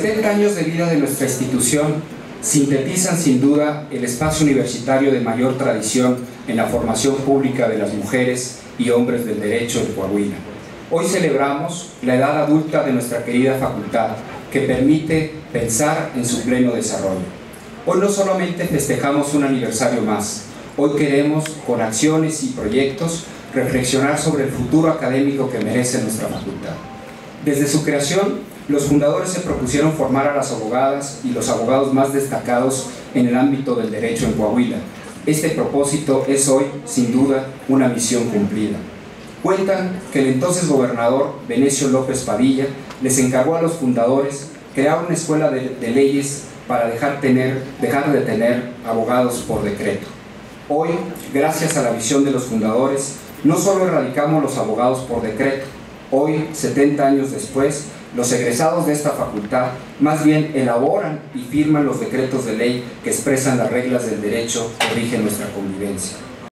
70 años de vida de nuestra institución sintetizan sin duda el espacio universitario de mayor tradición en la formación pública de las mujeres y hombres del derecho de Coahuila. Hoy celebramos la edad adulta de nuestra querida facultad, que permite pensar en su pleno desarrollo. Hoy no solamente festejamos un aniversario más, hoy queremos, con acciones y proyectos, reflexionar sobre el futuro académico que merece nuestra facultad. Desde su creación, los fundadores se propusieron formar a las abogadas y los abogados más destacados en el ámbito del derecho en Coahuila. Este propósito es hoy, sin duda, una misión cumplida. Cuentan que el entonces gobernador Venecio López Padilla les encargó a los fundadores crear una escuela de leyes para dejar de tener abogados por decreto. Hoy, gracias a la visión de los fundadores, no solo erradicamos los abogados por decreto, hoy, 70 años después, los egresados de esta facultad más bien elaboran y firman los decretos de ley que expresan las reglas del derecho que rigen nuestra convivencia.